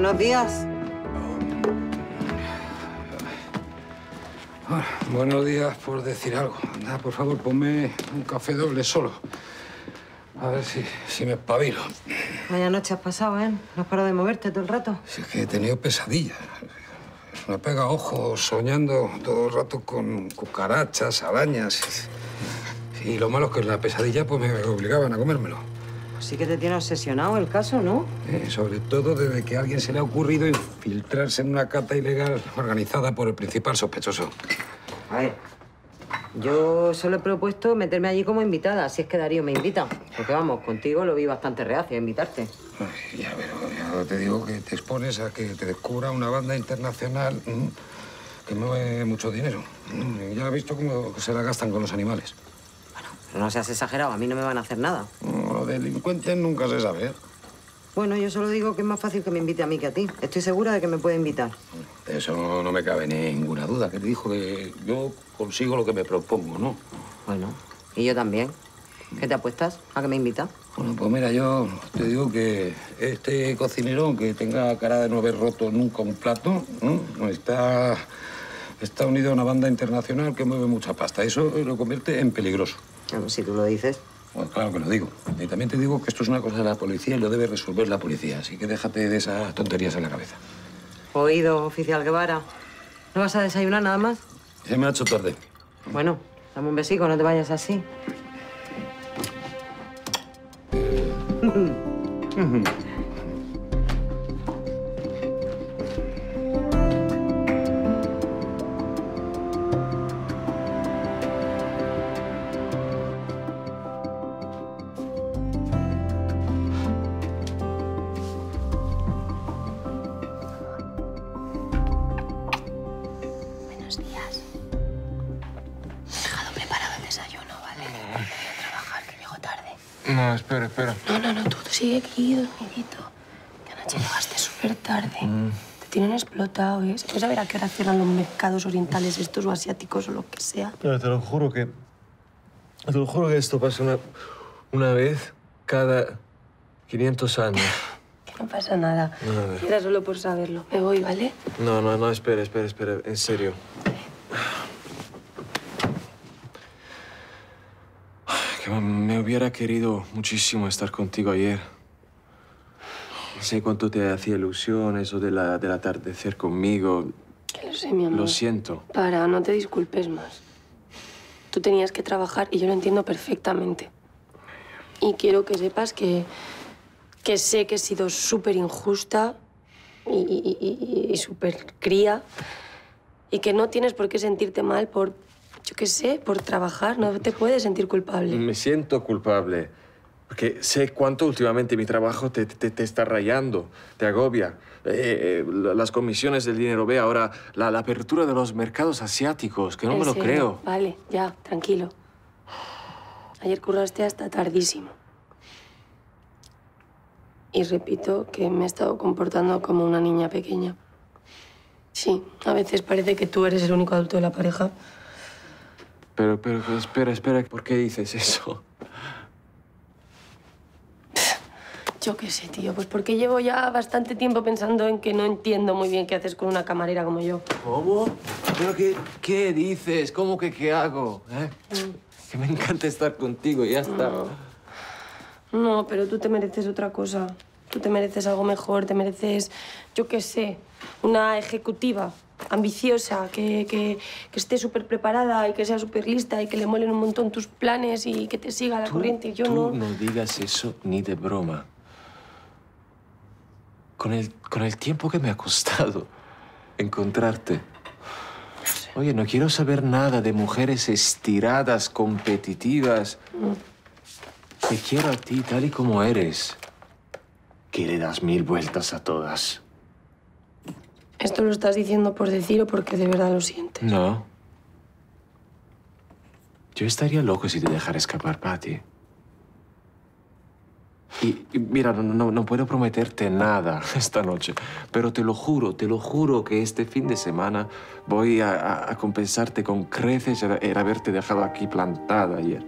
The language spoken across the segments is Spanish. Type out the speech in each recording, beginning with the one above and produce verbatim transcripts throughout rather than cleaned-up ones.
Buenos días. Buenos días por decir algo. Anda, por favor, ponme un café doble solo. A ver si, si me espabilo. Vaya noche has pasado, ¿eh? No has parado de moverte todo el rato. Si es que he tenido pesadillas. Me pega ojos soñando todo el rato con cucarachas, arañas. Y lo malo es que en la pesadilla pues me obligaban a comérmelo. Pues sí que te tiene obsesionado el caso, ¿no? Eh, sobre todo desde que a alguien se le ha ocurrido infiltrarse en una cata ilegal organizada por el principal sospechoso. A ver, yo solo he propuesto meterme allí como invitada, si es que Darío me invita. Porque vamos, contigo lo vi bastante reacio a invitarte. Ay, ya, pero ya te digo que te expones a que te descubra una banda internacional que mueve mucho dinero. Ya has visto cómo se la gastan con los animales. Bueno, pero no seas exagerado, a mí no me van a hacer nada. No, los delincuentes nunca se sabe. Bueno, yo solo digo que es más fácil que me invite a mí que a ti. Estoy segura de que me puede invitar. De eso no me cabe ninguna duda, que te dijo que yo consigo lo que me propongo, ¿no? Bueno, y yo también. ¿Qué te apuestas? ¿A que me invitas? Bueno, pues mira, yo te digo que este cocinero, que tenga cara de no haber roto nunca un plato, ¿no? está, está unido a una banda internacional que mueve mucha pasta. Eso lo convierte en peligroso. Bueno, si tú lo dices. Pues claro que lo digo. Y también te digo que esto es una cosa de la policía y lo debe resolver la policía. Así que déjate de esas tonterías en la cabeza. Oído, oficial Guevara. ¿No vas a desayunar nada más? Se me ha hecho tarde. Bueno, dame un besico, no te vayas así. Buenos días. He dejado preparado el desayuno, ¿vale? Voy a trabajar, que llego tarde. No, espera, espera. No, no, no, tú sigue aquí, dormidito. Que anoche llegaste súper tarde. Mm. Te tienen explotado, ¿eh? ¿Puedes saber a qué hora cierran los mercados orientales estos o asiáticos o lo que sea? Pero te lo juro que... Te lo juro que esto pasa una, una vez cada quinientos años. No pasa nada. No, era solo por saberlo. Me voy, ¿vale? No, no, no, espera, espera, espera. En serio. Que me hubiera querido muchísimo estar contigo ayer. No sé cuánto te hacía ilusión eso de la, del atardecer conmigo. Que lo sé, mi amor. Lo siento. Para, no te disculpes más. Tú tenías que trabajar y yo lo entiendo perfectamente. Y quiero que sepas que... que sé que he sido súper injusta y, y, y, y súper cría y que no tienes por qué sentirte mal por, yo qué sé, por trabajar. No te puedes sentir culpable. Me siento culpable porque sé cuánto últimamente mi trabajo te, te, te está rayando, te agobia. Eh, eh, las comisiones del dinero B, ahora la, la apertura de los mercados asiáticos, que no me lo creo. Vale, ya, tranquilo. Ayer curraste hasta tardísimo. Y repito que me he estado comportando como una niña pequeña. Sí, a veces parece que tú eres el único adulto de la pareja. Pero, pero, espera, espera. ¿Por qué dices eso? Yo qué sé, tío. Pues porque llevo ya bastante tiempo pensando en que no entiendo muy bien qué haces con una camarera como yo. ¿Cómo? ¿Pero qué, qué dices? ¿Cómo que qué hago? ¿Eh? Mm. Que me encanta estar contigo y ya está. No. No, pero tú te mereces otra cosa. Tú te mereces algo mejor, te mereces, yo qué sé, una ejecutiva ambiciosa, que, que, que esté súper preparada y que sea súper lista y que le molen un montón tus planes y que te siga la tú, corriente. Yo tú no... no digas eso ni de broma. Con el, con el tiempo que me ha costado encontrarte. Oye, no quiero saber nada de mujeres estiradas, competitivas. No. Te quiero a ti tal y como eres, que le das mil vueltas a todas. ¿Esto lo estás diciendo por decir o porque de verdad lo sientes? No. Yo estaría loco si te dejara escapar, Pati. Y, y mira, no, no, no puedo prometerte nada esta noche, pero te lo juro, te lo juro que este fin de semana voy a, a, a compensarte con creces el, el haberte dejado aquí plantada ayer.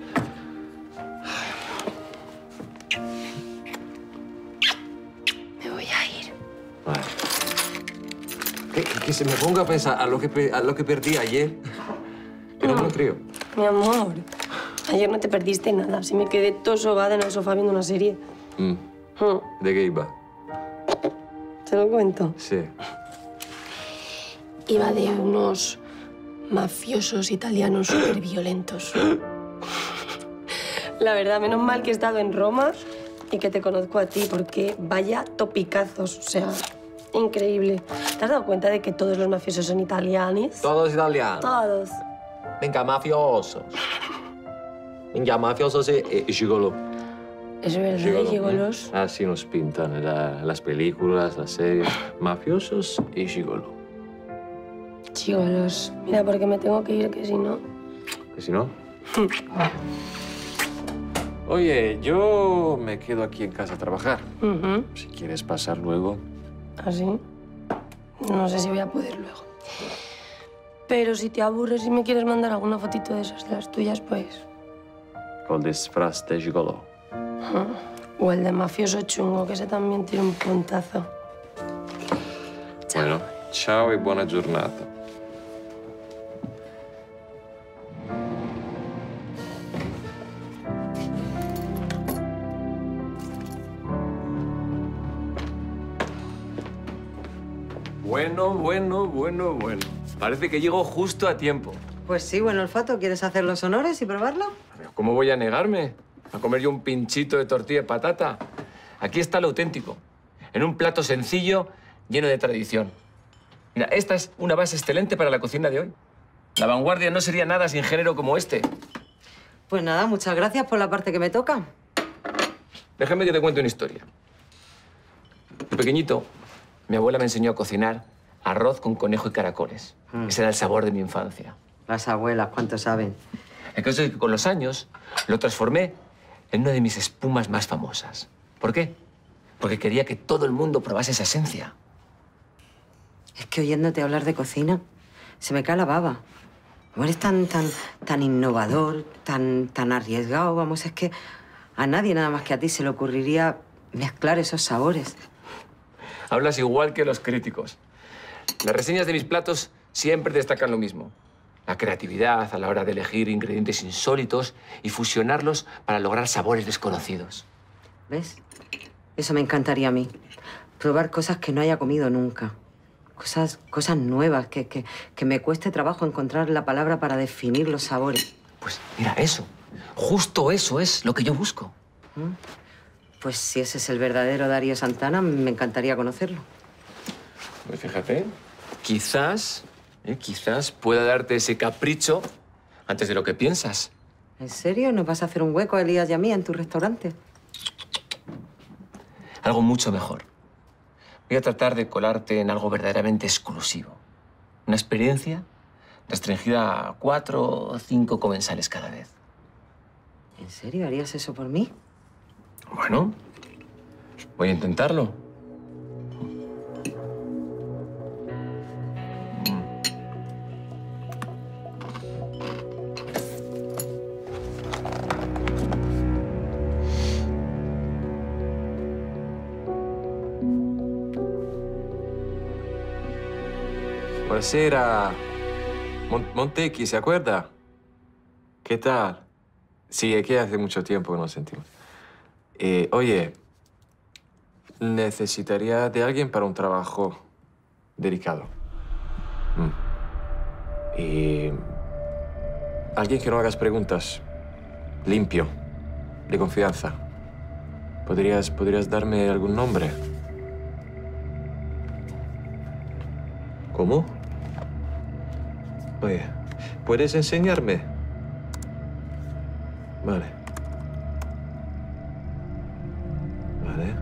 All right. que, que se me ponga a pensar a lo que, a lo que perdí ayer. Que no, no me lo creo. Mi amor, ayer no te perdiste nada. Si me quedé tosogada en el sofá viendo una serie. Mm. Mm. ¿De qué iba? ¿Te lo cuento? Sí. Iba de unos mafiosos italianos súper violentos. La verdad, menos mal que he estado en Roma y que te conozco a ti, porque vaya topicazos, o sea, increíble. ¿Te has dado cuenta de que todos los mafiosos son italianos? Todos italianos. Todos. Venga, mafiosos. Venga, mafiosos y, y gigolo. Es verdad, Gigolo, gigolos. ¿Eh? Así nos pintan la, las películas, las series. Mafiosos y gigolo. Gigolos. Mira, porque me tengo que ir, que si no... ¿Que si no? Oye, yo me quedo aquí en casa a trabajar. Uh-huh. Si quieres pasar luego. ¿Ah, sí? No sé si voy a poder luego. Pero si te aburres y me quieres mandar alguna fotito de esas de las tuyas, pues... Con disfraz de gigolo. Uh-huh. O el de mafioso chungo, que ese también tiene un puntazo. Chao. Bueno, chao y buena jornada. Bueno, bueno, bueno, bueno. Parece que llego justo a tiempo. Pues sí, buen olfato. ¿Quieres hacer los honores y probarlo? ¿Cómo voy a negarme? ¿A comer yo un pinchito de tortilla de patata? Aquí está lo auténtico, en un plato sencillo, lleno de tradición. Mira, esta es una base excelente para la cocina de hoy. La vanguardia no sería nada sin género como este. Pues nada, muchas gracias por la parte que me toca. Déjame que te cuente una historia. De pequeñito, mi abuela me enseñó a cocinar arroz con conejo y caracoles. Mm. Ese era el sabor de mi infancia. Las abuelas, ¿cuánto saben? El caso es que con los años lo transformé en una de mis espumas más famosas. ¿Por qué? Porque quería que todo el mundo probase esa esencia. Es que oyéndote hablar de cocina, se me cae la baba. Como eres tan, tan, tan innovador, tan, tan arriesgado, vamos, es que a nadie nada más que a ti se le ocurriría mezclar esos sabores. Hablas igual que los críticos. Las reseñas de mis platos siempre destacan lo mismo. La creatividad a la hora de elegir ingredientes insólitos y fusionarlos para lograr sabores desconocidos. ¿Ves? Eso me encantaría a mí. Probar cosas que no haya comido nunca. Cosas, cosas nuevas, que, que, que me cueste trabajo encontrar la palabra para definir los sabores. Pues mira, eso. Justo eso es lo que yo busco. ¿Mm? Pues si ese es el verdadero Darío Santana, me encantaría conocerlo. Pues fíjate, quizás... Eh, quizás pueda darte ese capricho antes de lo que piensas. ¿En serio? ¿Nos vas a hacer un hueco a Elías y a mí en tu restaurante? Algo mucho mejor. Voy a tratar de colarte en algo verdaderamente exclusivo. Una experiencia restringida a cuatro o cinco comensales cada vez. ¿En serio? ¿Harías eso por mí? Bueno, voy a intentarlo. Era Montequi, ¿se acuerda? ¿Qué tal? Sí, es que hace mucho tiempo que nos sentimos. Eh, oye, necesitaría de alguien para un trabajo delicado. Mm. Y... alguien que no hagas preguntas. Limpio. De confianza. ¿Podrías, podrías darme algún nombre? ¿Cómo? Oye, ¿puedes enseñarme? Vale. Vale.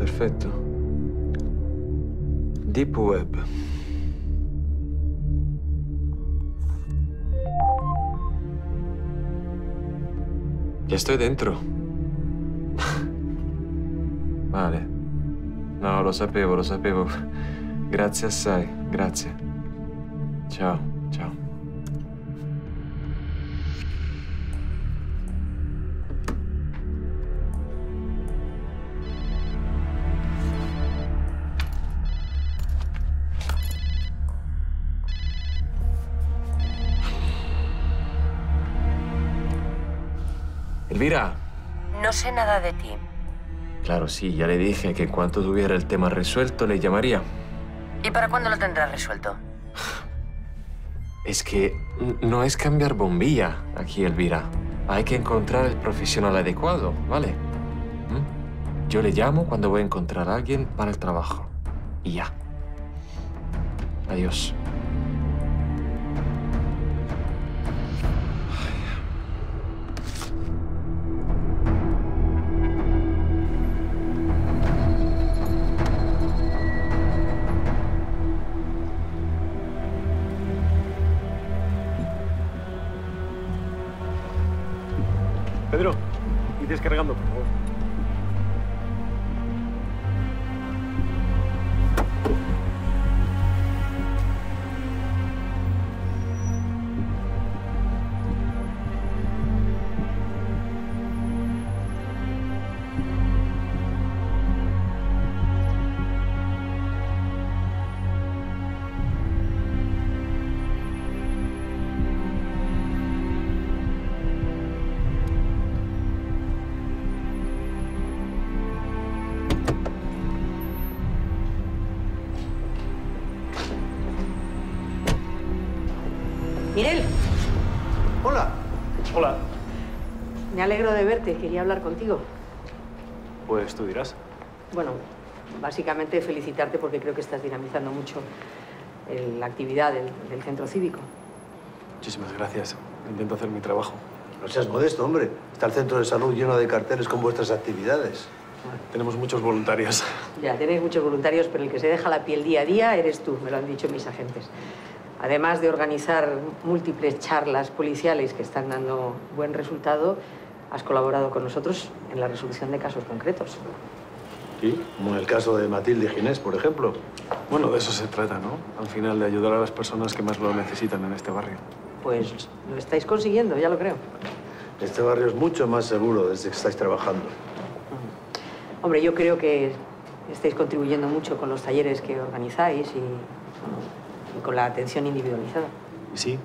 Perfecto. Deep Web. Ya estoy dentro. Vale. No, lo sapevo, lo sapevo. Grazie assai, grazie. Ciao, ciao. Elvira. No sé nada de ti. Claro, sí, ya le dije que en cuanto tuviera el tema resuelto le llamaría. ¿Y para cuándo lo tendrás resuelto? Es que no es cambiar bombilla aquí, Elvira. Hay que encontrar el profesional adecuado, ¿vale? ¿Mm? Yo le llamo cuando voy a encontrar a alguien para el trabajo. Y ya. Adiós. Pedro, y descargando, por favor. Mirel. Hola. Hola. Me alegro de verte. Quería hablar contigo. Pues tú dirás. Bueno, básicamente felicitarte porque creo que estás dinamizando mucho el, la actividad del, del centro cívico. Muchísimas gracias. Intento hacer mi trabajo. No seas modesto, hombre. Está el centro de salud lleno de carteles con vuestras actividades. Bueno. Tenemos muchos voluntarios. Ya, tenéis muchos voluntarios, pero el que se deja la piel día a día eres tú. Me lo han dicho mis agentes. Además de organizar múltiples charlas policiales que están dando buen resultado, has colaborado con nosotros en la resolución de casos concretos. Sí, como en el caso de Matilde y Ginés, por ejemplo. Bueno, de eso se trata, ¿no? Al final, de ayudar a las personas que más lo necesitan en este barrio. Pues lo estáis consiguiendo, ya lo creo. Este barrio es mucho más seguro desde que estáis trabajando. Hombre, yo creo que estáis contribuyendo mucho con los talleres que organizáis y... con la atención individualizada. Sí,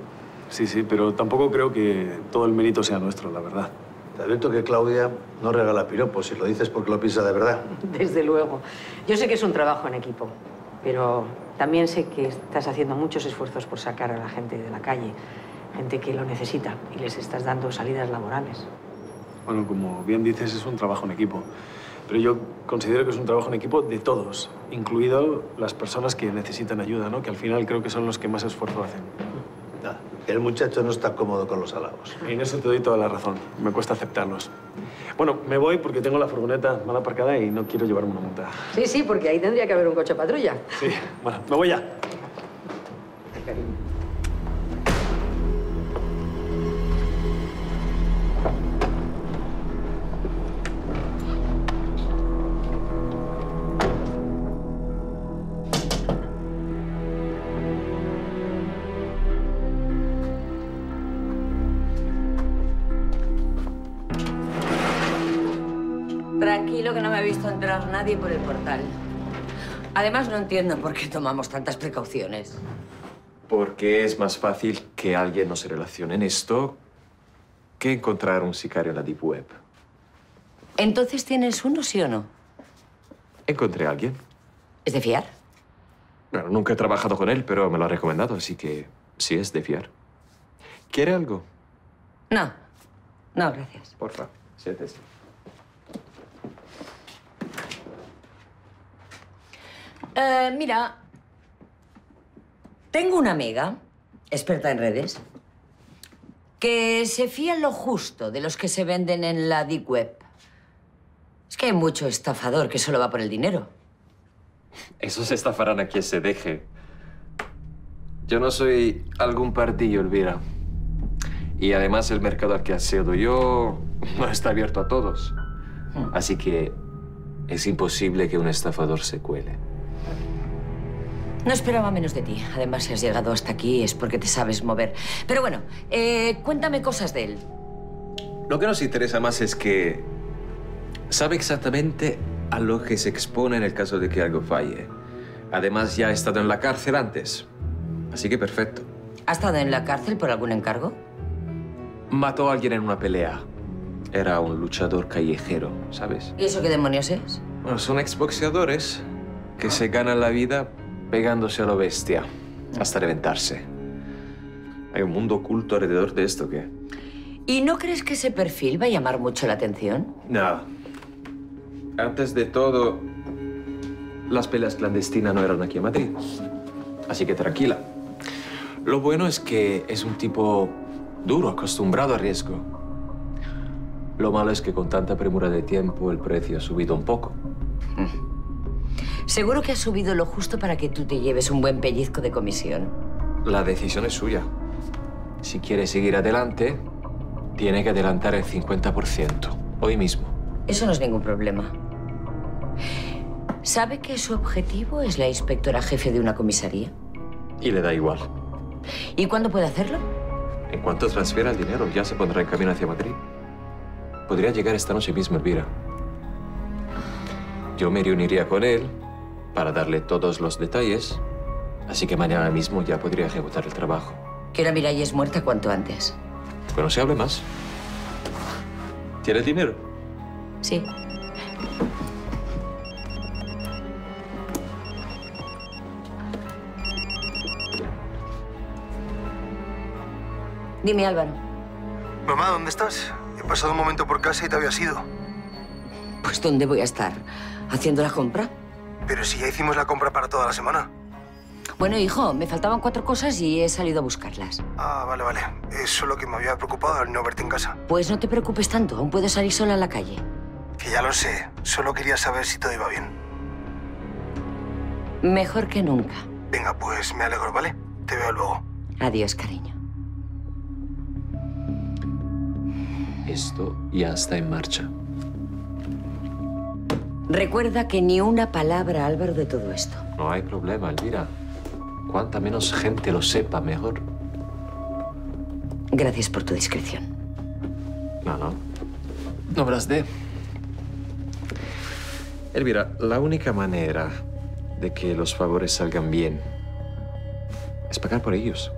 sí, sí, pero tampoco creo que todo el mérito sea nuestro, la verdad. Te advierto que Claudia no regala piropos, si lo dices porque lo piensa de verdad. Desde luego. Yo sé que es un trabajo en equipo, pero también sé que estás haciendo muchos esfuerzos por sacar a la gente de la calle, gente que lo necesita, y les estás dando salidas laborales. Bueno, como bien dices, es un trabajo en equipo. Pero yo considero que es un trabajo en equipo de todos, incluido las personas que necesitan ayuda, ¿no? Que al final creo que son los que más esfuerzo hacen. Nada, el muchacho no está cómodo con los halagos. En eso te doy toda la razón. Me cuesta aceptarlos. Bueno, me voy porque tengo la furgoneta mal aparcada y no quiero llevarme una multa. Sí, sí, porque ahí tendría que haber un coche patrulla. Sí, bueno, me voy ya. Tranquilo, que no me ha visto entrar nadie por el portal. Además, no entiendo por qué tomamos tantas precauciones. Porque es más fácil que alguien no se relacione en esto que encontrar un sicario en la Deep Web. ¿Entonces tienes uno, sí o no? Encontré a alguien. ¿Es de fiar? Bueno, nunca he trabajado con él, pero me lo ha recomendado, así que sí es de fiar. ¿Quiere algo? No. No, gracias. Porfa, siéntese. Eh, mira, tengo una amiga, experta en redes, que se fía lo justo de los que se venden en la Deep Web. Es que hay mucho estafador que solo va por el dinero. Esos estafarán a quien se deje. Yo no soy algún pardillo, Elvira. Y además el mercado al que accedo yo no está abierto a todos. Así que es imposible que un estafador se cuele. No esperaba menos de ti. Además, si has llegado hasta aquí es porque te sabes mover. Pero bueno, eh, cuéntame cosas de él. Lo que nos interesa más es que sabe exactamente a lo que se expone en el caso de que algo falle. Además, ya ha estado en la cárcel antes. Así que perfecto. ¿Ha estado en la cárcel por algún encargo? Mató a alguien en una pelea. era un luchador callejero, ¿sabes? ¿Y eso qué demonios es? Bueno, son exboxeadores que se ganan la vida pegándose a lo bestia hasta reventarse. Hay un mundo oculto alrededor de esto, ¿qué? ¿Y no crees que ese perfil va a llamar mucho la atención? No. Antes de todo, las peleas clandestinas no eran aquí en Madrid. Así que tranquila. Lo bueno es que es un tipo duro, acostumbrado a riesgo. Lo malo es que con tanta premura de tiempo el precio ha subido un poco. Seguro que ha subido lo justo para que tú te lleves un buen pellizco de comisión. La decisión es suya. Si quiere seguir adelante, tiene que adelantar el cincuenta por ciento, hoy mismo. Eso no es ningún problema. ¿Sabe que su objetivo es la inspectora jefe de una comisaría? Y le da igual. ¿Y cuándo puede hacerlo? En cuanto transfiera el dinero, ya se pondrá en camino hacia Madrid. Podría llegar esta noche mismo, Elvira. Yo me reuniría con él para darle todos los detalles, así que mañana mismo ya podría ejecutar el trabajo. Quiero a Miralles muerta cuanto antes. Que no se hable más. ¿Tienes dinero? Sí. Dime, Álvaro. Mamá, ¿dónde estás? He pasado un momento por casa y te había ido. Pues, ¿dónde voy a estar? ¿Haciendo la compra? Pero si ya hicimos la compra para toda la semana. Bueno, hijo, me faltaban cuatro cosas y he salido a buscarlas. Ah, vale, vale. Eso es lo que me había preocupado al no verte en casa. Pues no te preocupes tanto, aún puedo salir sola a la calle. Que ya lo sé. Solo quería saber si todo iba bien. Mejor que nunca. Venga, pues me alegro, ¿vale? Te veo luego. Adiós, cariño. Esto ya está en marcha. Recuerda que ni una palabra, Álvaro, de todo esto. No hay problema, Elvira. Cuanta menos gente lo sepa, mejor. Gracias por tu discreción. No, no. No me las dé. Elvira, la única manera de que los favores salgan bien es pagar por ellos.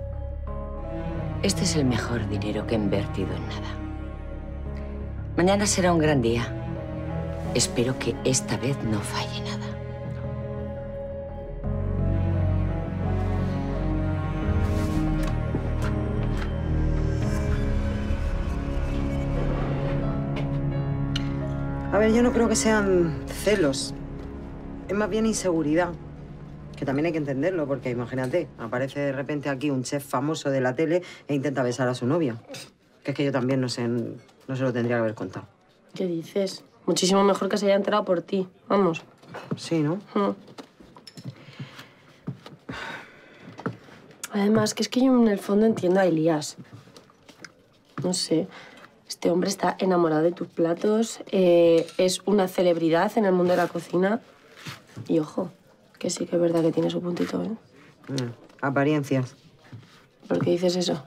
Este es el mejor dinero que he invertido en nada. Mañana será un gran día. Espero que esta vez no falle nada. A ver, yo no creo que sean celos. Es más bien inseguridad. Que también hay que entenderlo, porque imagínate, aparece de repente aquí un chef famoso de la tele e intenta besar a su novia. Que es que yo también no sé... No se lo tendría que haber contado. ¿Qué dices? Muchísimo mejor que se haya enterado por ti. Vamos. Sí, ¿no? Mm. Además, que es que yo en el fondo entiendo a Elías. No sé. Este hombre está enamorado de tus platos. Eh, es una celebridad en el mundo de la cocina. Y ojo, que sí que es verdad que tiene su puntito, ¿eh? Mm. Apariencias. ¿Por qué dices eso?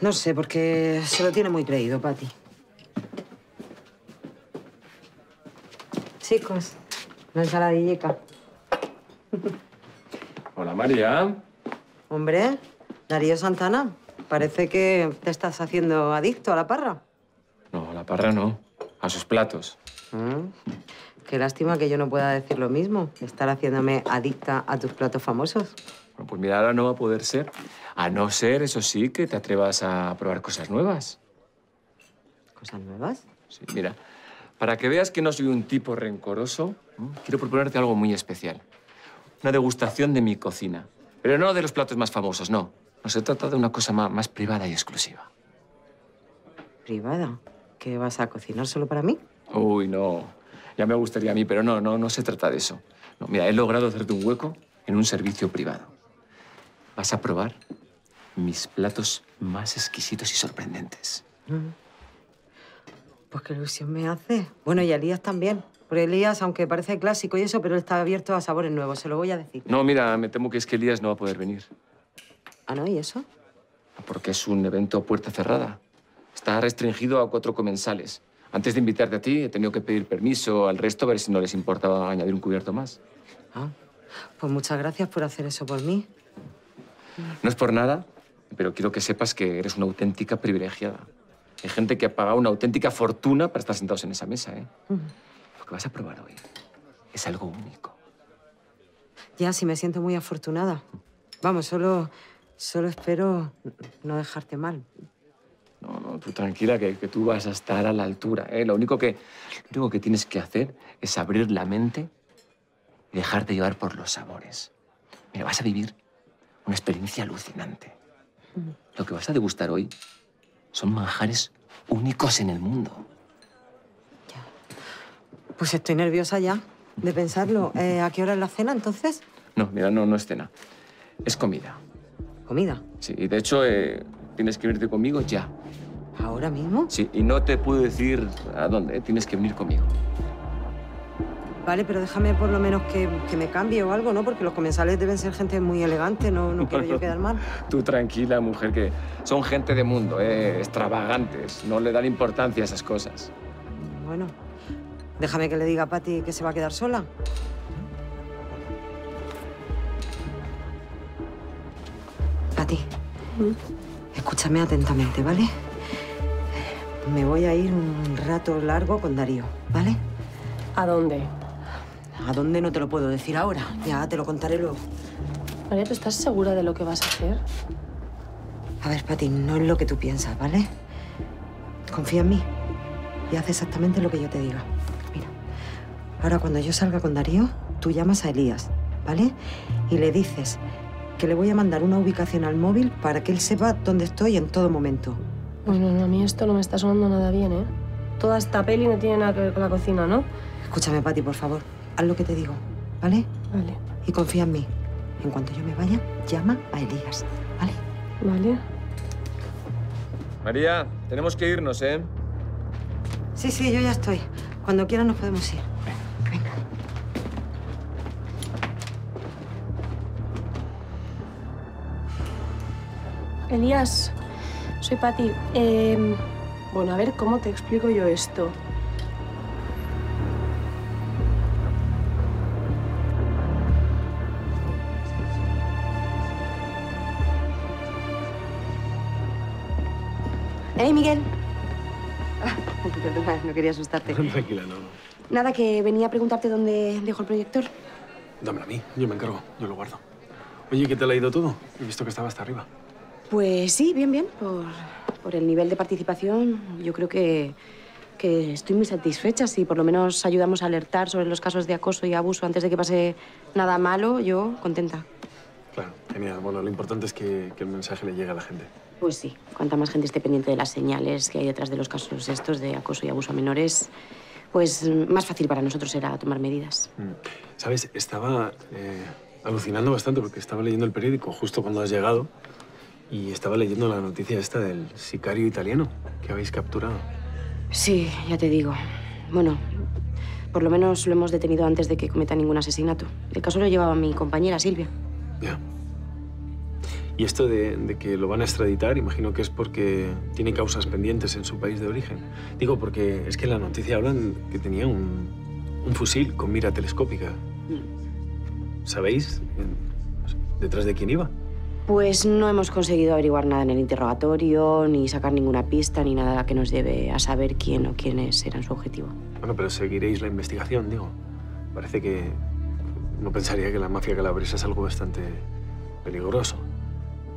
No sé, porque se lo tiene muy creído, Pati. Chicos, una ensaladillica. Hola, María. Hombre, Darío Santana, parece que te estás haciendo adicto a la parra. No, a la parra no, a sus platos. Ah, qué lástima que yo no pueda decir lo mismo, estar haciéndome adicta a tus platos famosos. Bueno, pues mira, ahora no va a poder ser. A no ser, eso sí, que te atrevas a probar cosas nuevas. ¿Cosas nuevas? Sí, mira, para que veas que no soy un tipo rencoroso, ¿eh? Quiero proponerte algo muy especial. Una degustación de mi cocina. Pero no de los platos más famosos, no. No se trata de una cosa más, más privada y exclusiva. ¿Privada? ¿Qué vas a cocinar solo para mí? Uy, no. Ya me gustaría a mí, pero no, no, no se trata de eso. No, mira, he logrado hacerte un hueco en un servicio privado. Vas a probar mis platos más exquisitos y sorprendentes. Pues qué ilusión me hace. Bueno, y Elías también. Porque Elías, aunque parece clásico y eso, pero está abierto a sabores nuevos, se lo voy a decir. No, mira, me temo que es que Elías no va a poder venir. ¿Ah, no? ¿Y eso? Porque es un evento puerta cerrada. Está restringido a cuatro comensales. Antes de invitarte a ti, he tenido que pedir permiso al resto a ver si no les importaba añadir un cubierto más. Ah, pues muchas gracias por hacer eso por mí. No es por nada, pero quiero que sepas que eres una auténtica privilegiada. Hay gente que ha pagado una auténtica fortuna para estar sentados en esa mesa, ¿eh? Uh-huh. Lo que vas a probar hoy es algo único. Ya, sí, me siento muy afortunada. Vamos, solo, solo espero no dejarte mal. No, no, tú tranquila, que, que tú vas a estar a la altura, ¿eh? Lo único que, lo único que tienes que hacer es abrir la mente y dejarte llevar por los sabores. Mira, vas a vivir una experiencia alucinante. Mm. Lo que vas a degustar hoy son manjares únicos en el mundo. Ya. Pues estoy nerviosa ya de pensarlo. Eh, ¿A qué hora es la cena, entonces? No, mira, no, no es cena. Es comida. ¿Comida? Sí, y de hecho... Eh... Tienes que venirte conmigo ya. ¿Ahora mismo? Sí, y no te puedo decir a dónde, ¿eh? Tienes que venir conmigo. Vale, pero déjame por lo menos que, que me cambie o algo, ¿no? Porque los comensales deben ser gente muy elegante, no, no quiero yo quedar mal. Tú tranquila, mujer, que son gente de mundo, ¿eh? Extravagantes, no le dan importancia a esas cosas. Bueno, déjame que le diga a Pati que se va a quedar sola. Pati. ¿Mm? Escúchame atentamente, ¿vale? Me voy a ir un rato largo con Darío, ¿vale? ¿A dónde? ¿A dónde? No te lo puedo decir ahora. Ya te lo contaré luego. María, ¿tú estás segura de lo que vas a hacer? A ver, Pati, no es lo que tú piensas, ¿vale? Confía en mí y haz exactamente lo que yo te diga. Mira, ahora cuando yo salga con Darío, tú llamas a Elías, ¿vale? Y le dices... que le voy a mandar una ubicación al móvil para que él sepa dónde estoy en todo momento. Bueno, a mí esto no me está sonando nada bien, ¿eh? Toda esta peli no tiene nada que ver con la cocina, ¿no? Escúchame, Pati, por favor. Haz lo que te digo, ¿vale? Vale. Y confía en mí. En cuanto yo me vaya, llama a Elías, ¿vale? Vale. María, tenemos que irnos, ¿eh? Sí, sí, yo ya estoy. Cuando quieras nos podemos ir. Elías, soy Pati. Eh, bueno, a ver, ¿cómo te explico yo esto? ¡Hey, Miguel! Ah, perdona, no quería asustarte. Tranquila, no. Nada, que venía a preguntarte dónde dejo el proyector. Dámelo a mí, yo me encargo, yo lo guardo. Oye, ¿qué tal ha ido todo? He visto que estaba hasta arriba. Pues sí, bien, bien. Por, por el nivel de participación, yo creo que, que estoy muy satisfecha. Si por lo menos ayudamos a alertar sobre los casos de acoso y abuso antes de que pase nada malo, yo contenta. Claro, genial. Bueno, lo importante es que, que el mensaje le llegue a la gente. Pues sí. Cuanta más gente esté pendiente de las señales que hay detrás de los casos estos de acoso y abuso a menores, pues más fácil para nosotros será tomar medidas. Mm. ¿Sabes? Estaba eh, alucinando bastante porque estaba leyendo el periódico justo cuando has llegado. Y estaba leyendo la noticia esta del sicario italiano que habéis capturado. Sí, ya te digo. Bueno, por lo menos lo hemos detenido antes de que cometa ningún asesinato. El caso lo llevaba mi compañera, Silvia. Ya. Y esto de, de que lo van a extraditar, imagino que es porque tiene causas pendientes en su país de origen. Digo, porque es que en la noticia hablan que tenía un, un fusil con mira telescópica. Mm. ¿Sabéis detrás de quién iba? Pues no hemos conseguido averiguar nada en el interrogatorio, ni sacar ninguna pista, ni nada que nos lleve a saber quién o quiénes eran su objetivo. Bueno, pero seguiréis la investigación, digo. Parece que... no pensaría que la mafia calabresa es algo bastante peligroso.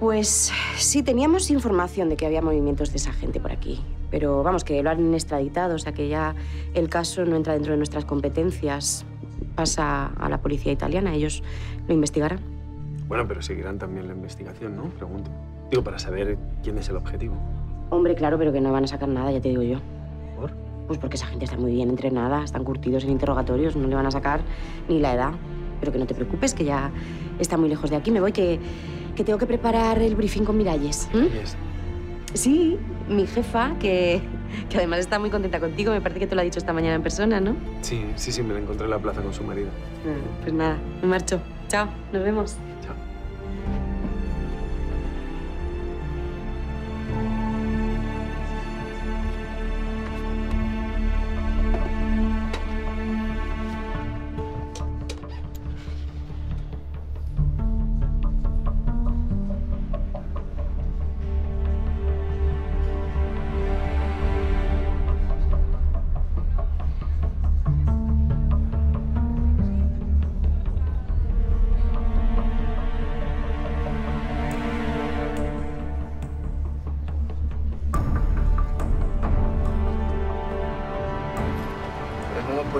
Pues sí, teníamos información de que había movimientos de esa gente por aquí. Pero vamos, que lo han extraditado, o sea que ya el caso no entra dentro de nuestras competencias. Pasa a la policía italiana, ellos lo investigarán. Bueno, pero seguirán también la investigación, ¿no? Pregunto. Digo, para saber quién es el objetivo. Hombre, claro, pero que no van a sacar nada, ya te digo yo. ¿Por? Pues porque esa gente está muy bien entrenada, están curtidos en interrogatorios, no le van a sacar ni la edad. Pero que no te preocupes, que ya está muy lejos de aquí. Me voy, que, que tengo que preparar el briefing con Miralles. ¿Mm? Yes. Sí, mi jefa, que, que además está muy contenta contigo. Me parece que te lo ha dicho esta mañana en persona, ¿no? Sí, sí, sí, me la encontré en la plaza con su marido. Ah, pues nada, me marcho. Chao, nos vemos.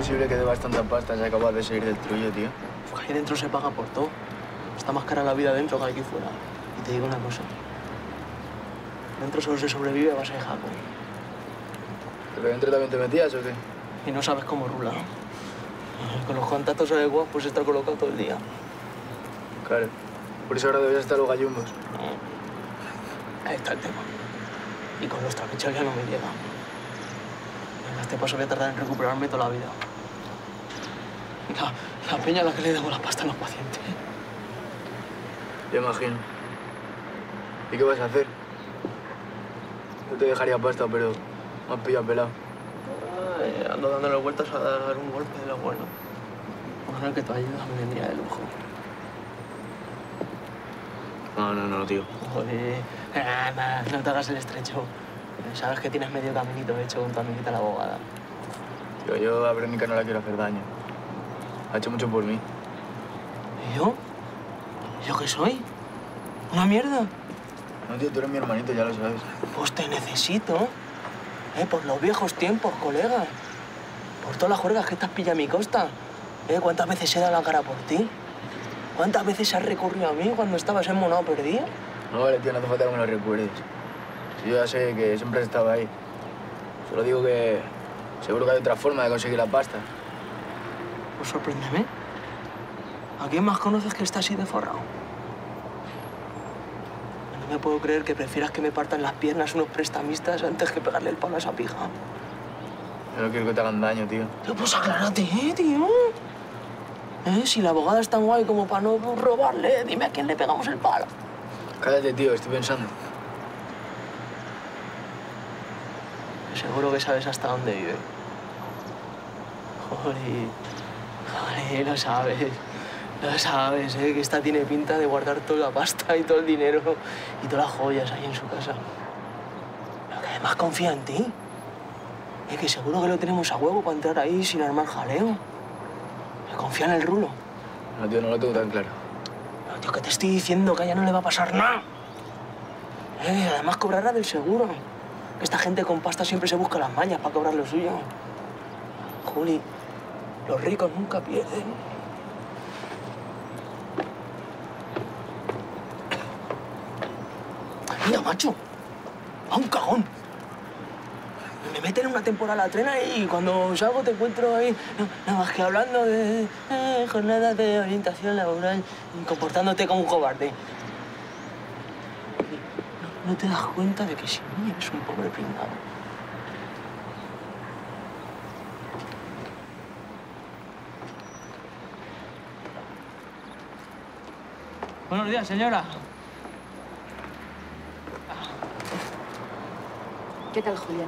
posible que debas tanta pasta y acabas de salir del trullo, tío? Porque ahí dentro se paga por todo. Está más cara la vida dentro que aquí fuera. Y te digo una cosa. Dentro solo se sobrevive a base de jaco. ¿Pero dentro también te metías o qué? Y no sabes cómo rula. Con los contactos adecuados puedes estar colocado todo el día. Claro. Por eso ahora deberías estar los gallumbos. No. Ahí está el tema. Y con los trapichos ya no me llega. En este paso voy a tardar en recuperarme toda la vida. La, la peña a la que le debo la pasta a los pacientes. Yo imagino. ¿Y qué vas a hacer? Yo te dejaría pasta, pero me has pillado pelado. Ay, ando dándole vueltas a dar un golpe de lo bueno. Ojalá que tu ayuda me vendría de lujo. No, no, no, tío. Joder. Nada, no te hagas el estrecho. Sabes que tienes medio caminito hecho con tu amiguita la abogada. Tío, yo a Verónica no la quiero hacer daño. Ha hecho mucho por mí. ¿Y yo? ¿Yo qué soy? ¿Una mierda? No, tío, tú eres mi hermanito, ya lo sabes. Pues te necesito. Eh, por los viejos tiempos, colega. Por todas las juergas que estás pillando a mi costa. Eh, ¿cuántas veces he dado la cara por ti? ¿Cuántas veces has recurrido a mí cuando estabas enmonado perdido? No, vale, tío, no hace falta que me lo recuerdes. Yo ya sé que siempre has estado ahí. Solo digo que seguro que hay otra forma de conseguir la pasta. Pues sorpréndeme. ¿A quién más conoces que está así de forrado? No me puedo creer que prefieras que me partan las piernas unos prestamistas antes que pegarle el palo a esa pija. Yo no quiero que te hagan daño, tío. Tío, pues aclárate, ¿eh, tío? ¿Eh? Si la abogada es tan guay como para no robarle, dime a quién le pegamos el palo. Cállate, tío, estoy pensando. Seguro que sabes hasta dónde vive. Joder, joder, lo sabes. Lo sabes, ¿eh? Que esta tiene pinta de guardar toda la pasta y todo el dinero y todas las joyas ahí en su casa. Pero que además confía en ti. Es que seguro que lo tenemos a huevo para entrar ahí sin armar jaleo. Confía en el Rulo. No, tío, no lo tengo tan claro. No, tío, que te estoy diciendo que a ella no le va a pasar nada. Eh, además cobrará del seguro. Esta gente con pasta siempre se busca las mañas para cobrar lo suyo. Juli, los ricos nunca pierden. Mira, macho, a un cagón. Me meten en una temporada a la trena y cuando salgo te encuentro ahí, nada más que hablando de eh, jornadas de orientación laboral y comportándote como un cobarde. ¿No te das cuenta de que si no eres un pobre pringado? Buenos días, señora. ¿Qué tal, Julián?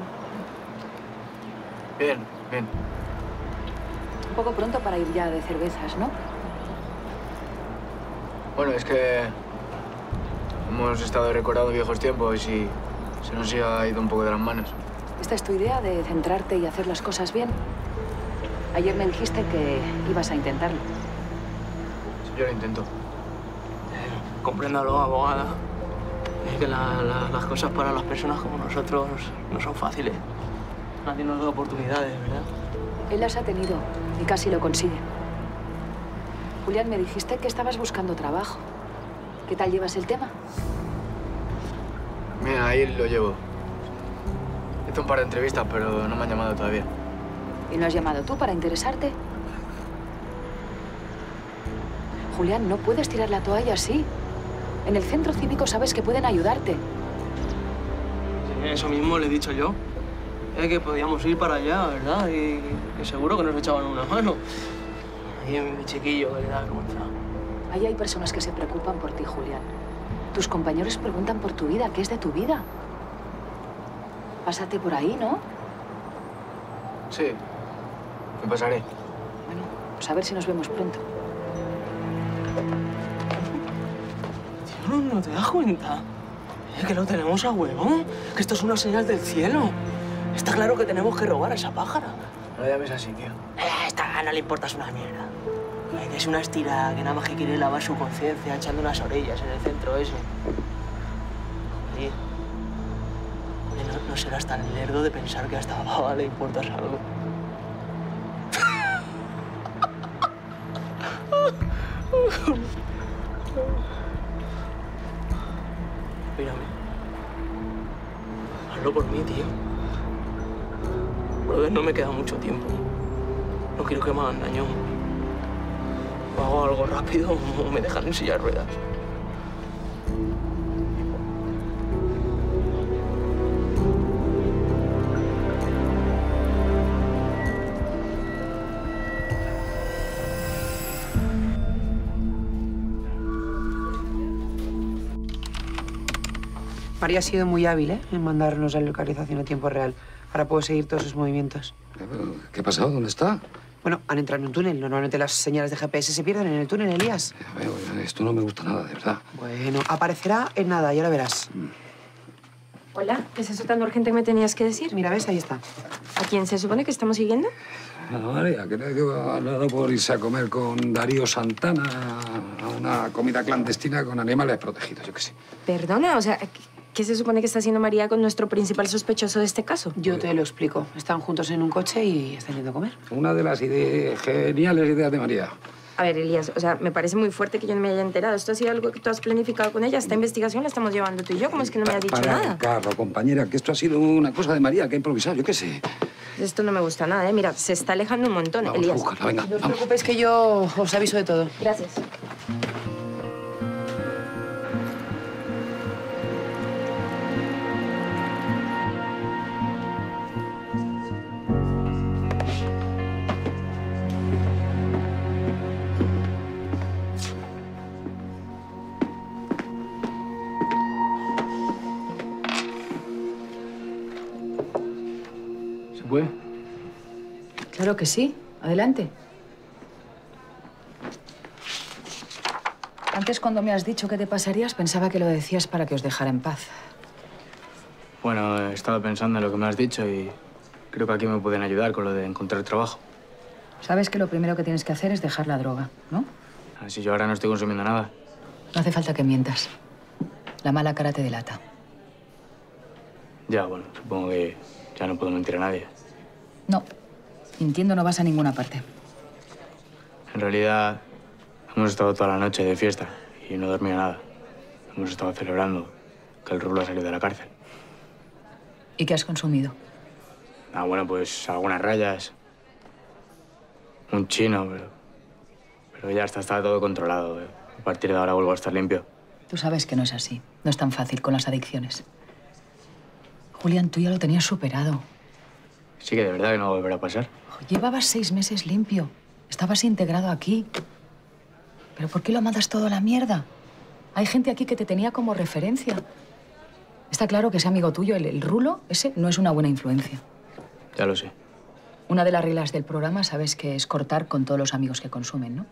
Bien, bien. Un poco pronto para ir ya de cervezas, ¿no? Bueno, es que... hemos estado recordando viejos tiempos y se nos ha ido un poco de las manos. ¿Esta es tu idea de centrarte y hacer las cosas bien? Ayer me dijiste que ibas a intentarlo. Sí, yo lo intento. Eh, compréndalo, abogada. Es que la, la, las cosas para las personas como nosotros no son fáciles. Nadie nos da oportunidades, ¿verdad? Él las ha tenido y casi lo consigue. Julián, me dijiste que estabas buscando trabajo. ¿Qué tal llevas el tema? Mira, ahí lo llevo. He hecho un par de entrevistas, pero no me han llamado todavía. ¿Y no has llamado tú para interesarte? Julián, no puedes tirar la toalla así. En el centro cívico sabes que pueden ayudarte. Eso mismo le he dicho yo. Es que podíamos ir para allá, ¿verdad? Y que seguro que nos echaban una mano. Y mi chiquillo que le da vergüenza. Ahí hay personas que se preocupan por ti, Julián. Tus compañeros preguntan por tu vida. ¿Qué es de tu vida? Pásate por ahí, ¿no? Sí, me pasaré. Bueno, pues a ver si nos vemos pronto. Tío, no, no te das cuenta. Es que lo tenemos a huevo. Que esto es una señal del cielo. Está claro que tenemos que robar a esa pájara. No la llames así, tío. A esta no le importas una mierda. Es una estira que nada más que quiere lavar su conciencia echando unas orillas en el centro ese. Oye, no, no serás tan lerdo de pensar que hasta a Baba le importas algo. Mírame. Hazlo por mí, tío. Brother, no me queda mucho tiempo. No quiero que me hagan daño. O hago algo rápido o me dejan en silla de ruedas. María ha sido muy hábil, ¿eh?, en mandarnos la localización a tiempo real. Ahora puedo seguir todos sus movimientos. ¿Qué ha pasado? ¿Dónde está? Bueno, han entrado en un túnel. Normalmente las señales de G P S se pierden en el túnel, Elías. A ver, esto no me gusta nada, de verdad. Bueno, aparecerá en nada, ya lo verás. Hola, ¿es eso tan urgente que me tenías que decir? Mira, ves, ahí está. ¿A quién se supone que estamos siguiendo? A María, que ha hablado por irse a comer con Darío Santana a una comida clandestina con animales protegidos, yo qué sé. Perdona, o sea... ¿Qué se supone que está haciendo María con nuestro principal sospechoso de este caso? Yo te lo explico. Están juntos en un coche y están yendo a comer. Una de las ide- geniales ideas de María. A ver, Elías, o sea, me parece muy fuerte que yo no me haya enterado. ¿Esto ha sido algo que tú has planificado con ella? Esta investigación la estamos llevando tú y yo. ¿Cómo es que no me has dicho nada? Carro, compañera, que esto ha sido una cosa de María, que ha improvisado, yo qué sé. Esto no me gusta nada, ¿eh? Mira, se está alejando un montón, vamos, Elías. A buscarla, venga, no os preocupéis que yo os aviso de todo. Gracias. Claro que sí. Adelante. Antes, cuando me has dicho que te pasarías, pensaba que lo decías para que os dejara en paz. Bueno, he estado pensando en lo que me has dicho y creo que aquí me pueden ayudar con lo de encontrar trabajo. Sabes que lo primero que tienes que hacer es dejar la droga, ¿no? Así yo ahora no estoy consumiendo nada. No hace falta que mientas. La mala cara te delata. Ya, bueno, supongo que ya no puedo mentir a nadie. No. Entiendo, no vas a ninguna parte. En realidad, hemos estado toda la noche de fiesta y no he dormido nada. Hemos estado celebrando que el Rulo ha salido de la cárcel. ¿Y qué has consumido? Ah, bueno, pues algunas rayas. Un chino, pero... Pero ya está, está todo controlado. ¿eh? A partir de ahora vuelvo a estar limpio. Tú sabes que no es así. No es tan fácil con las adicciones. Julián, tú ya lo tenías superado. Sí que de verdad que no va a volver a pasar. Llevabas seis meses limpio. Estabas integrado aquí. ¿Pero por qué lo mandas todo a la mierda? Hay gente aquí que te tenía como referencia. Está claro que ese amigo tuyo, el, el Rulo, ese no es una buena influencia. Ya lo sé. Una de las reglas del programa, sabes que es cortar con todos los amigos que consumen, ¿no?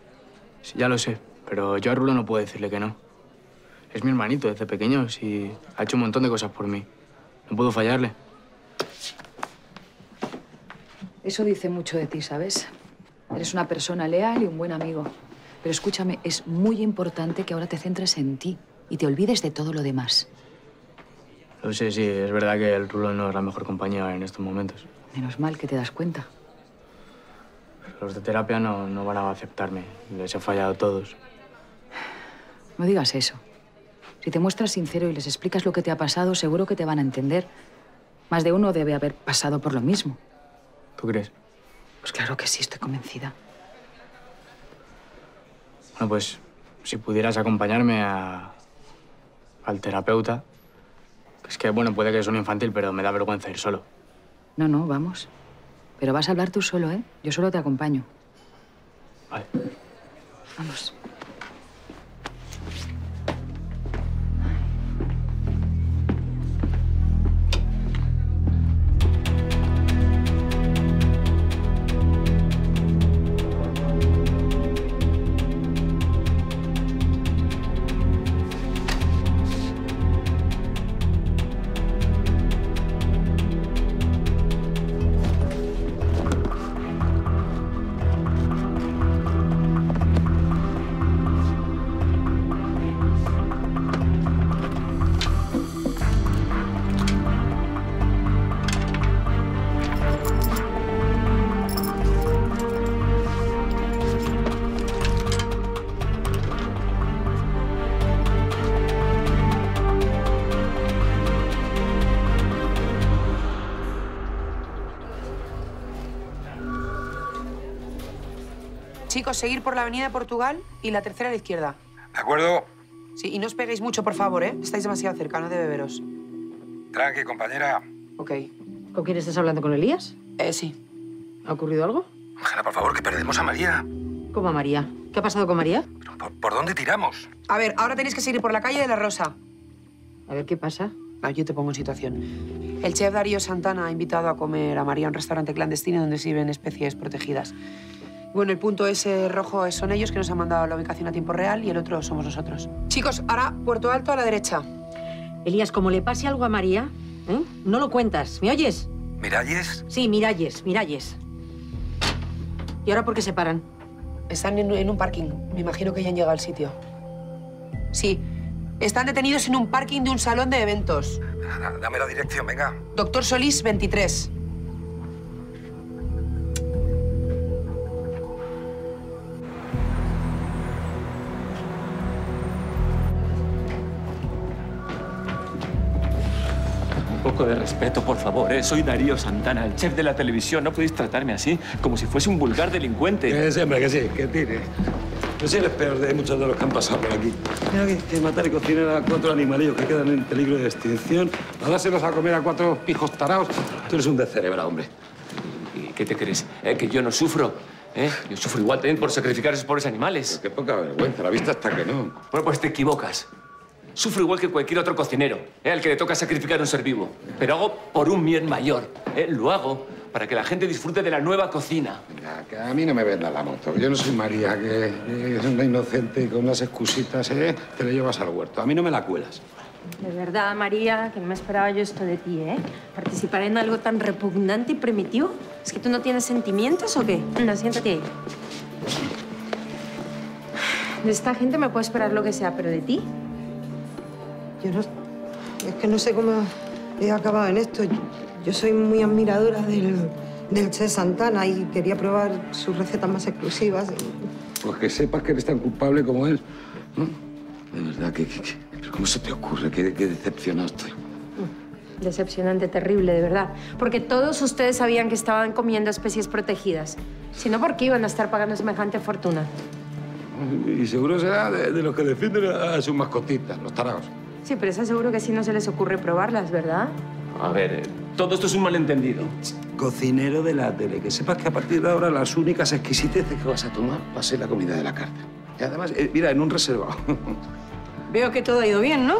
Sí, ya lo sé, pero yo a Rulo no puedo decirle que no. Es mi hermanito desde pequeño, sí, ha hecho un montón de cosas por mí. No puedo fallarle. Eso dice mucho de ti, ¿sabes? Eres una persona leal y un buen amigo. Pero escúchame, es muy importante que ahora te centres en ti y te olvides de todo lo demás. Lo sé, sí. Es verdad que el Rulo no es la mejor compañía en estos momentos. Menos mal que te das cuenta. Los de terapia no, no van a aceptarme. Les he fallado a todos. No digas eso. Si te muestras sincero y les explicas lo que te ha pasado, seguro que te van a entender. Más de uno debe haber pasado por lo mismo. ¿Tú crees? Pues claro que sí, estoy convencida. Bueno, pues si pudieras acompañarme a... al terapeuta. Es que, bueno, puede que sea un infantil, pero me da vergüenza ir solo. No, no, vamos. Pero vas a hablar tú solo, ¿eh? Yo solo te acompaño. Vale. Vamos. chicos, seguir por la avenida de Portugal y la tercera a la izquierda. ¿De acuerdo? Sí, y no os peguéis mucho, por favor, ¿eh? Estáis demasiado cerca, no de beberos. Tranqui, compañera. Ok. ¿Con quién estás hablando? ¿Con Elías? Eh, sí. ¿Ha ocurrido algo? Ángela, por favor, que perdemos a María. ¿Cómo a María? ¿Qué ha pasado con María? Pero, ¿por, ¿Por dónde tiramos? A ver, ahora tenéis que seguir por la calle de la Rosa. A ver, ¿qué pasa? No, yo te pongo en situación. El chef Darío Santana ha invitado a comer a María a un restaurante clandestino donde sirven especies protegidas. Bueno, el punto ese rojo son ellos que nos han mandado la ubicación a tiempo real y el otro somos nosotros. Chicos, ahora Puerto Alto a la derecha. Elías, como le pase algo a María, ¿eh? No lo cuentas. ¿Me oyes? ¿Miralles? Sí, Miralles, Miralles. ¿Y ahora por qué se paran? Están en, en un parking. Me imagino que ya han llegado al sitio. Sí, están detenidos en un parking de un salón de eventos. Dame la dirección, venga. Doctor Solís, veintitrés. Un poco de respeto, por favor, ¿eh? Soy Darío Santana, el chef de la televisión. No podéis tratarme así, como si fuese un vulgar delincuente. Que siempre, que sí, que tire. Yo soy el peor de muchos de los que han pasado por aquí. Mira que, que matar y cocinar a cuatro animalillos que quedan en peligro de extinción, a dárselos a comer a cuatro pijos taraos. Tú eres un descerebrado, hombre. ¿Y qué te crees? ¿Eh? ¿Que yo no sufro? ¿Eh? Yo sufro igual también por sacrificar a esos pobres animales. Pero qué poca vergüenza, la vista hasta que no. Bueno, pues te equivocas. Sufro igual que cualquier otro cocinero, ¿eh? Al que le toca sacrificar un ser vivo. Pero hago por un bien mayor, ¿eh? Lo hago para que la gente disfrute de la nueva cocina. Mira, que a mí no me venda la moto. Yo no soy María, que es una inocente y con unas excusitas, ¿eh? Te lo llevas al huerto. A mí no me la cuelas. De verdad, María, que no me esperaba yo esto de ti, ¿eh? Participar en algo tan repugnante y primitivo. ¿Es que tú no tienes sentimientos o qué? No, siéntate ahí. De esta gente me puedo esperar lo que sea, pero de ti... Yo no... Es que no sé cómo he acabado en esto. Yo, yo soy muy admiradora del, del chef Santana y quería probar sus recetas más exclusivas. Y... Pues que sepas que eres tan culpable como él, ¿no? De verdad, que, que, que... ¿Pero cómo se te ocurre? Qué, qué decepcionado estoy. Decepcionante, terrible, de verdad. Porque todos ustedes sabían que estaban comiendo especies protegidas. Si no, ¿por qué iban a estar pagando semejante fortuna? Y seguro será de, de los que defienden a sus mascotitas, los taraos. Sí, pero eso seguro que sí no se les ocurre probarlas, ¿verdad? A ver, eh, todo esto es un malentendido. Cocinero de la tele, que sepas que a partir de ahora las únicas exquisiteces que vas a tomar va a ser la comida de la carta. Y además, eh, mira, en un reservado. Veo que todo ha ido bien, ¿no?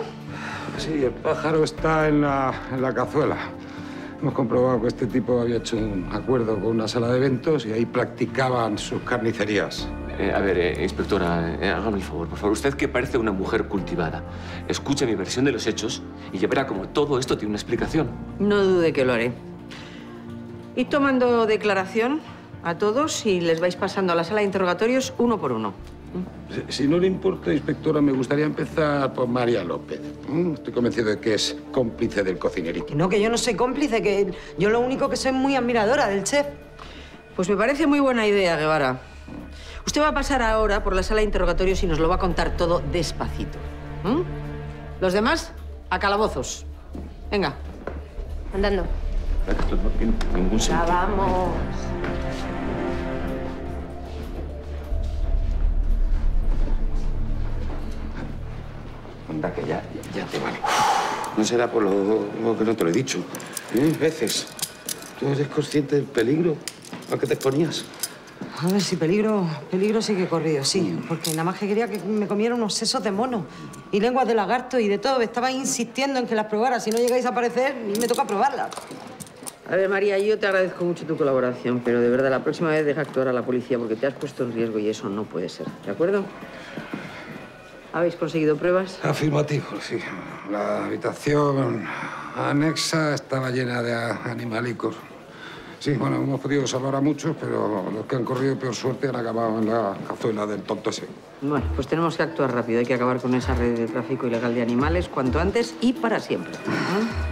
Sí, el pájaro está en la, en la cazuela. Hemos comprobado que este tipo había hecho un acuerdo con una sala de eventos y ahí practicaban sus carnicerías. Eh, a ver, eh, inspectora, eh, hágame el favor, por favor. Usted que parece una mujer cultivada, escuche mi versión de los hechos y ya verá como todo esto tiene una explicación. No dude que lo haré. Id tomando declaración a todos y les vais pasando a la sala de interrogatorios uno por uno. Si, si no le importa, inspectora, me gustaría empezar por María López. Estoy convencido de que es cómplice del cocinerito. Que no, que yo no soy cómplice, que yo lo único que soy muy admiradora del chef. Pues me parece muy buena idea, Guevara. Usted va a pasar ahora por la sala de interrogatorios y nos lo va a contar todo despacito. ¿Mm? Los demás, a calabozos. Venga, andando. Esto no tiene ningún sentido. Ya vamos. Anda, que ya, ya te vale. No será por lo, lo que no te lo he dicho. Mil veces. ¿Tú eres consciente del peligro al que te exponías? A ver, si peligro, peligro sí que he corrido, sí. Porque nada más que quería que me comiera unos sesos de mono y lenguas de lagarto y de todo. Estaba insistiendo en que las probara. Si no llegáis a aparecer, me toca probarlas. A ver, María, yo te agradezco mucho tu colaboración, pero de verdad, la próxima vez deja actuar a la policía porque te has puesto en riesgo y eso no puede ser, ¿de acuerdo? ¿Habéis conseguido pruebas? Afirmativo, sí. La habitación anexa estaba llena de animalicos. Sí, bueno, hemos podido salvar a muchos, pero los que han corrido peor suerte han acabado en la cazuela del tonto ese. Bueno, pues tenemos que actuar rápido. Hay que acabar con esa red de tráfico ilegal de animales cuanto antes y para siempre. ¿Eh?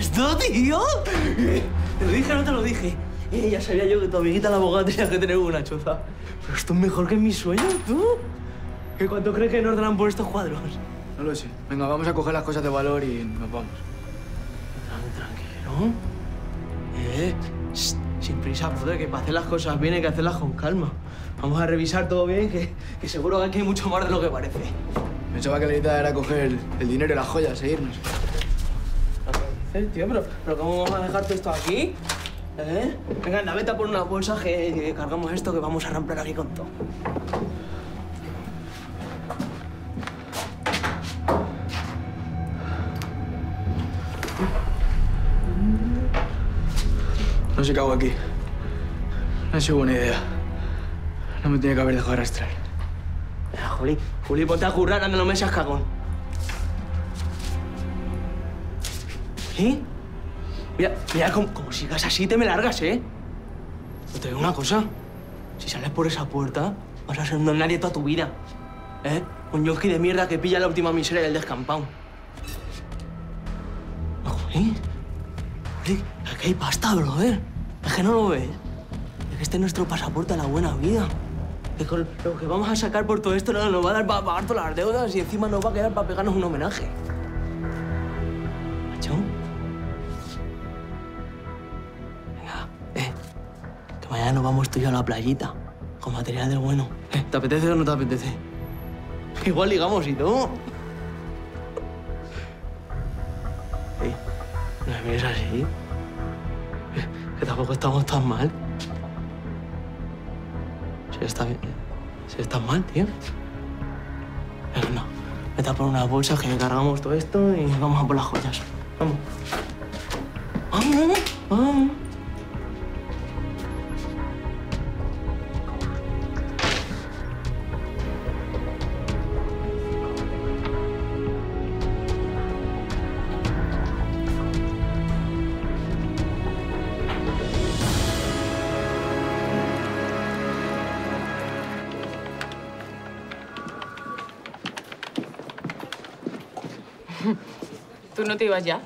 esto, tío? ¿Te lo dije o no te lo dije? Eh, ya sabía yo que tu amiguita la abogada tenía que tener una choza. Pero esto es mejor que en mis sueños, tú. ¿Qué cuánto crees que nos darán por estos cuadros? No lo sé. Venga, vamos a coger las cosas de valor y nos vamos. Tranquilo. Eh, shh, sin prisa, brother, que para hacer las cosas bien hay que hacerlas con calma. Vamos a revisar todo bien, que, que seguro que aquí hay mucho más de lo que parece. Pensaba que la idea era coger el dinero y las joyas e irnos. ¿Qué dices, tío? ¿Pero, pero cómo vamos a dejar todo esto aquí? ¿Eh? Venga, anda, vete a por una bolsa que, que cargamos esto, que vamos a ramplar aquí con todo. No sé qué hago aquí. No ha sido buena idea. No me tenía que haber dejado arrastrar. Venga, Juli, Juli, ponte a currar, anda, no me seas cagón. ¿Sí? Mira, mira, como, como sigas así te me largas, ¿eh? Pero te digo una cosa. Si sales por esa puerta, vas a ser un don nadie toda tu vida. ¿Eh? Un yonki de mierda que pilla la última miseria del descampado. No, Juli. Juli, aquí hay pasta, brother. Es que no lo ves. Es que este es nuestro pasaporte a la buena vida. Es que con lo que vamos a sacar por todo esto no nos va a dar para pagar todas las deudas y encima nos va a quedar para pegarnos un homenaje. ¿Macho? Mañana nos vamos tú y yo a la playita, con material del bueno. ¿Eh? ¿Te apetece o no te apetece? Igual ligamos y todo. ¿Eh? No me mires así. ¿Eh? Que tampoco estamos tan mal. Si estás si está mal, tío. Pero no, vete a por unas bolsas que cargamos todo esto y vamos a por las joyas. Vamos. Vamos, vamos. ¿Tú no te ibas ya?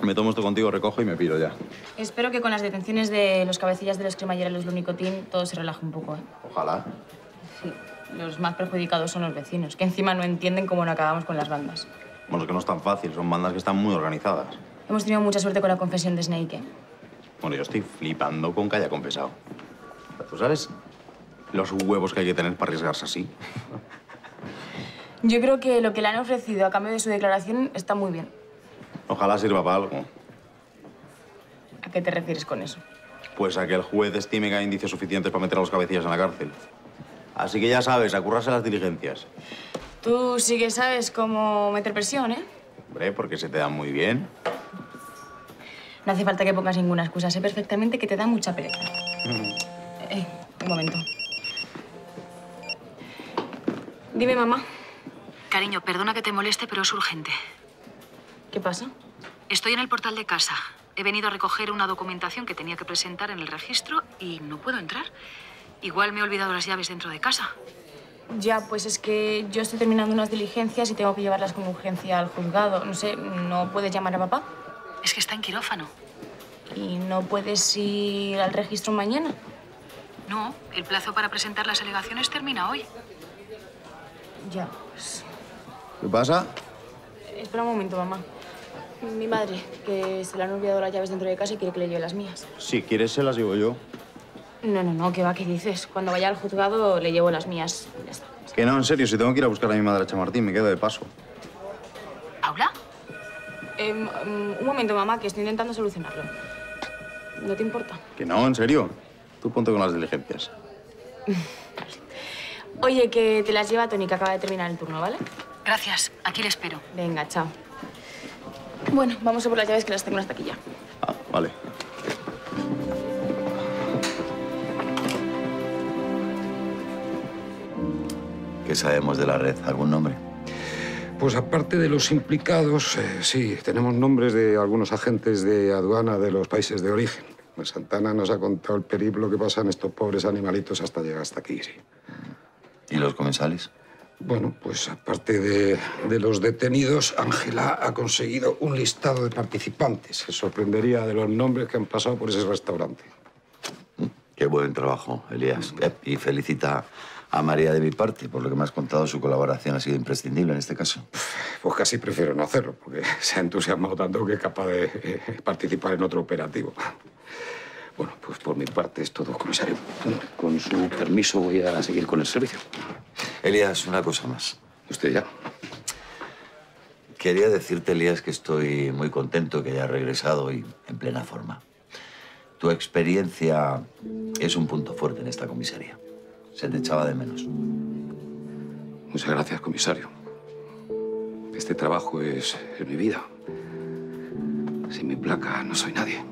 Me tomo esto contigo, recojo y me piro ya. Espero que con las detenciones de los cabecillas de los cremalleros y los Lunicotín todo se relaje un poco, ¿eh? Ojalá. Sí, los más perjudicados son los vecinos, que encima no entienden cómo no acabamos con las bandas. Bueno, es que no es tan fácil, son bandas que están muy organizadas. Hemos tenido mucha suerte con la confesión de Snake, ¿eh? Bueno, yo estoy flipando con que haya confesado. ¿Tú sabes los huevos que hay que tener para arriesgarse así? Yo creo que lo que le han ofrecido a cambio de su declaración está muy bien. Ojalá sirva para algo. ¿A qué te refieres con eso? Pues a que el juez estime que hay indicios suficientes para meter a los cabecillas en la cárcel. Así que ya sabes, a currarse las diligencias. Tú sí que sabes cómo meter presión, ¿eh? Hombre, porque se te da muy bien. No hace falta que pongas ninguna excusa. Sé perfectamente que te da mucha pereza. Mm. Eh, un momento. Dime, mamá. Cariño, perdona que te moleste, pero es urgente. ¿Qué pasa? Estoy en el portal de casa. He venido a recoger una documentación que tenía que presentar en el registro y no puedo entrar. Igual me he olvidado las llaves dentro de casa. Ya, pues es que yo estoy terminando unas diligencias y tengo que llevarlas con urgencia al juzgado. No sé, ¿no puedes llamar a papá? Es que está en quirófano. ¿Y no puedes ir al registro mañana? No, el plazo para presentar las alegaciones termina hoy. Ya, pues... ¿Qué pasa? Espera un momento, mamá. Mi madre, que se le han olvidado las llaves dentro de casa y quiere que le lleve las mías. Si quieres, se las llevo yo. No, no, no, ¿qué va? ¿Qué dices? Cuando vaya al juzgado, le llevo las mías. Ya está. Que no, en serio, si tengo que ir a buscar a mi madre a Chamartín, me quedo de paso. ¿Paula? Eh, un momento, mamá, que estoy intentando solucionarlo. ¿No te importa? Que no, en serio. Tú ponte con las diligencias. Oye, que te las lleva Tony, que acaba de terminar el turno, ¿vale? Gracias. Aquí le espero. Venga, chao. Bueno, vamos a por las llaves, que las tengo hasta aquí ya. Ah, vale. ¿Qué sabemos de la red? ¿Algún nombre? Pues aparte de los implicados, eh, sí, tenemos nombres de algunos agentes de aduana de los países de origen. Santana nos ha contado el periplo que pasan estos pobres animalitos hasta llegar hasta aquí, sí. ¿Y los comensales? Bueno, pues aparte de, de los detenidos, Ángela ha conseguido un listado de participantes. Se sorprendería de los nombres que han pasado por ese restaurante. Qué buen trabajo, Elías. Y felicita a María de mi parte, por lo que me has contado, su colaboración ha sido imprescindible en este caso. Pues casi prefiero no hacerlo, porque se ha entusiasmado tanto que es capaz de eh, participar en otro operativo. Bueno, pues por mi parte es todo, comisario. Con su permiso voy a seguir con el servicio. Elías, una cosa más. ¿Usted ya? Quería decirte, Elías, que estoy muy contento que hayas regresado y en plena forma. Tu experiencia es un punto fuerte en esta comisaría. Se te echaba de menos. Muchas gracias, comisario. Este trabajo es, es mi vida. Sin mi placa no soy nadie.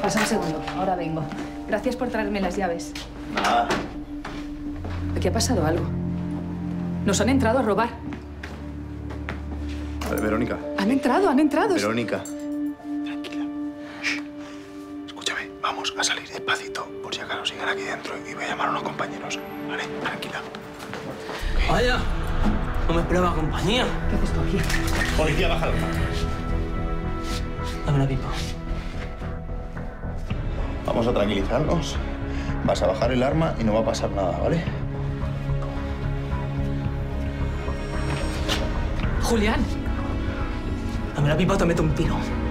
Pasa un segundo, ahora vengo. Gracias por traerme las llaves. Nada. Aquí ha pasado algo. Nos han entrado a robar. Verónica. Han entrado, han entrado. Verónica. Tranquila. Shh. Escúchame, vamos a salir despacito por si acaso siguen aquí dentro y voy a llamar a unos compañeros. Vale, tranquila. Okay. Vaya, no me esperaba compañía. ¿Qué haces tú aquí? Policía, bájalo. Dame la pipa. Vamos a tranquilizarnos. Vas a bajar el arma y no va a pasar nada, ¿vale? Julián. Dame la pipa o te meto un tiro.